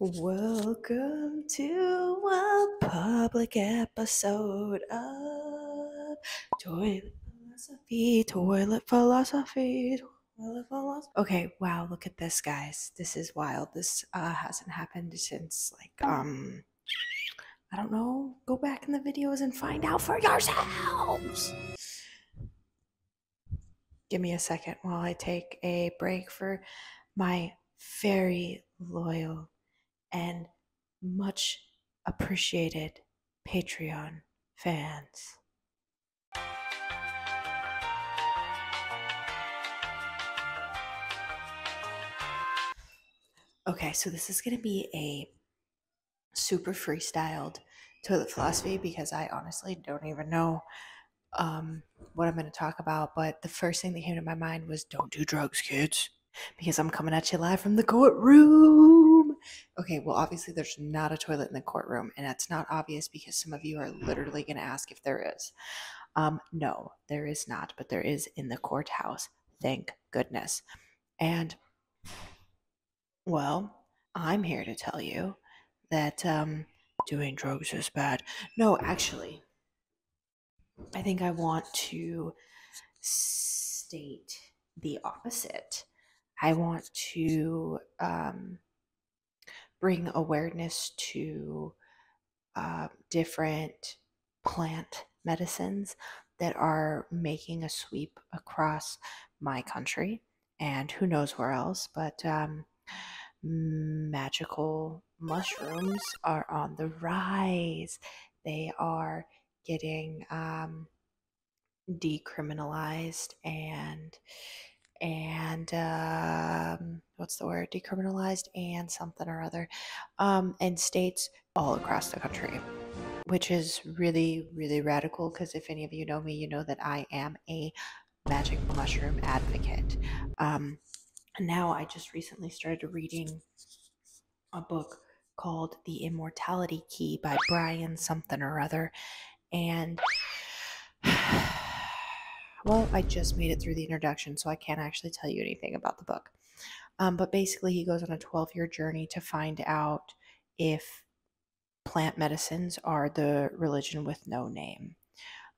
Welcome to a public episode of Toilet Philosophy. Okay, wow, look at this, guys. This is wild. This hasn't happened since, like, I don't know. Go back in the videos and find out for yourselves. Give me a second while I take a break for my very loyal and much appreciated Patreon fans. Okay, so this is going to be a super freestyled toilet philosophy because I honestly don't even know what I'm going to talk about, but the first thing that came to my mind was don't do drugs, kids, because I'm coming at you live from the courtroom. Okay, well, obviously there's not a toilet in the courtroom, and that's not obvious because some of you are literally going to ask if there is. No, there is not, but there is in the courthouse. Thank goodness. And, well, I'm here to tell you that doing drugs is bad. No, actually, I think I want to state the opposite. I want to bring awareness to different plant medicines that are making a sweep across my country and who knows where else, but magical mushrooms are on the rise. They are getting decriminalized and what's the word? Decriminalized and something or other, in states all across the country, which is really, really radical. Because if any of you know me, you know that I am a magic mushroom advocate. Now I just recently started reading a book called The Immortality Key by Brian something or other, and well, I just made it through the introduction, so I can't actually tell you anything about the book. But basically, he goes on a 12-year journey to find out if plant medicines are the religion with no name.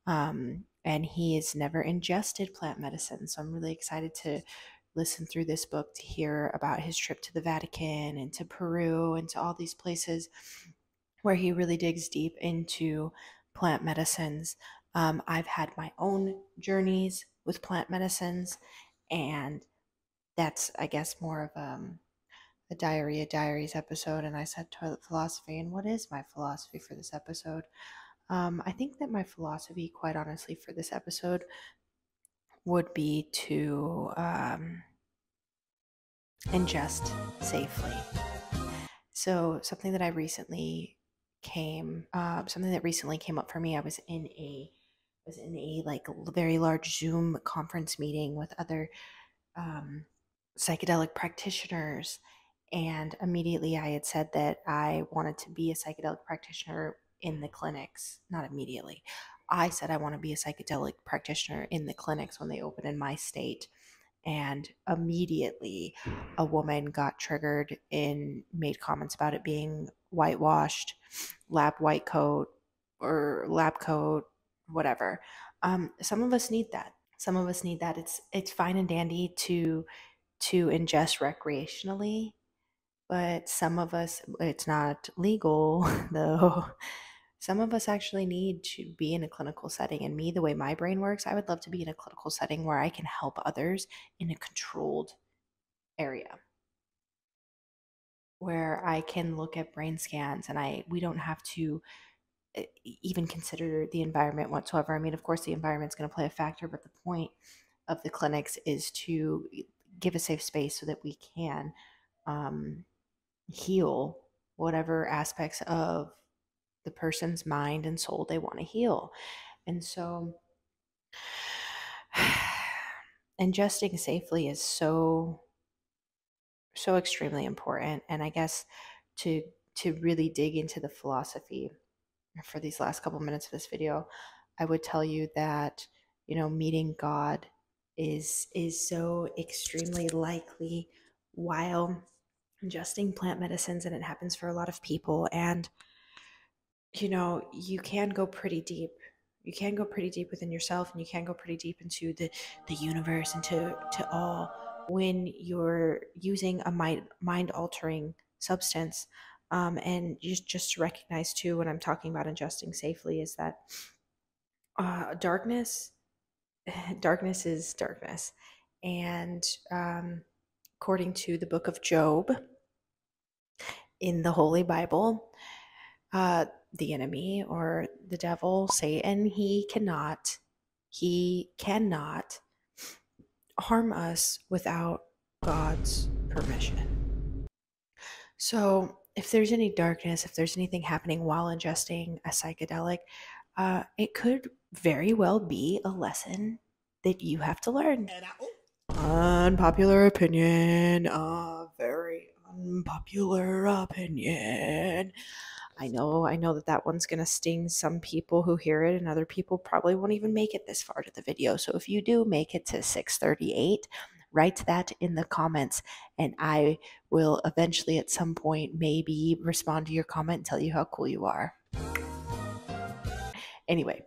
And he has never ingested plant medicine, so I'm really excited to listen through this book to hear about his trip to the Vatican and to Peru and to all these places where he really digs deep into plant medicines. I've had my own journeys with plant medicines, and that's, I guess, more of a Diarrhea Diaries episode, and I said toilet philosophy, and what is my philosophy for this episode? I think that my philosophy, quite honestly, for this episode would be to ingest safely. So something that recently came up for me, I was in a like very large Zoom conference meeting with other psychedelic practitioners, and immediately I had said that I wanted to be a psychedelic practitioner in the clinics. Not immediately. I said I want to be a psychedelic practitioner in the clinics when they open in my state, and immediately a woman got triggered and made comments about it being whitewashed, lab coat, whatever. Some of us need that. Some of us need that. It's fine and dandy to ingest recreationally, but some of us, it's not legal though. Some of us actually need to be in a clinical setting. And me, the way my brain works, I would love to be in a clinical setting where I can help others in a controlled area, where I can look at brain scans and we don't have to even consider the environment whatsoever. I mean, of course, the environment's going to play a factor, but the point of the clinics is to give a safe space so that we can heal whatever aspects of the person's mind and soul they want to heal. And so ingesting safely is so extremely important. And I guess to really dig into the philosophy for these last couple minutes of this video, I would tell you that, you know, meeting God is so extremely likely while ingesting plant medicines, and it happens for a lot of people. And, you know, you can go pretty deep. You can go pretty deep within yourself, and you can go pretty deep into the universe and to all when you're using a mind-altering substance. And just to recognize too, when I'm talking about ingesting safely, is that darkness is darkness. And according to the book of Job in the Holy Bible, the enemy, or the devil, Satan, he cannot harm us without God's permission. So if there's any darkness, if there's anything happening while ingesting a psychedelic, it could very well be a lesson that you have to learn. Unpopular opinion, a very unpopular opinion. I know that one's going to sting some people who hear it, and other people probably won't even make it this far to the video. So if you do make it to 6:38, write that in the comments, and I will eventually at some point maybe respond to your comment and tell you how cool you are. Anyway,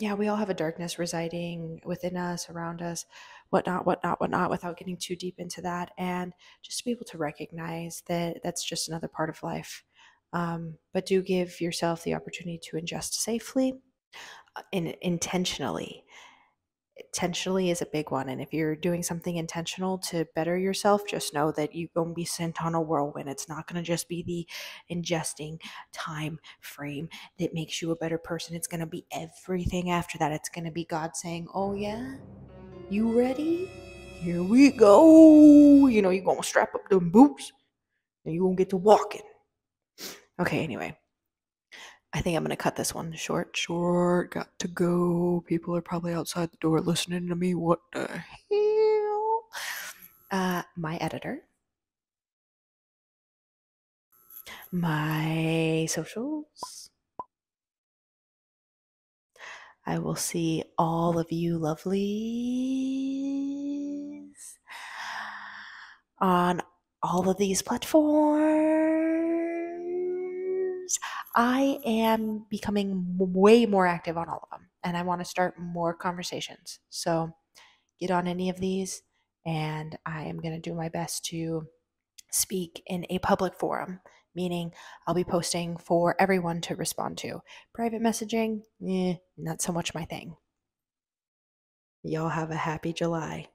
yeah, we all have a darkness residing within us, around us, whatnot, without getting too deep into that. And just to be able to recognize that that's just another part of life. But do give yourself the opportunity to ingest safely and intentionally. Intentionally is a big one. And if you're doing something intentional to better yourself, just know that you're going to be sent on a whirlwind. It's not going to just be the ingesting time frame that makes you a better person. It's going to be everything after that. It's going to be God saying, oh yeah, you ready? Here we go. You know, you're going to strap up them boots and you're going to get to walking. Okay, anyway. I think I'm going to cut this one short, got to go. People are probably outside the door listening to me. What the hell? My editor. My socials. I will see all of you lovelies on all of these platforms. I am becoming way more active on all of them, and I want to start more conversations. So get on any of these, and I am going to do my best to speak in a public forum, meaning I'll be posting for everyone to respond to. Private messaging, not so much my thing. Y'all have a happy July.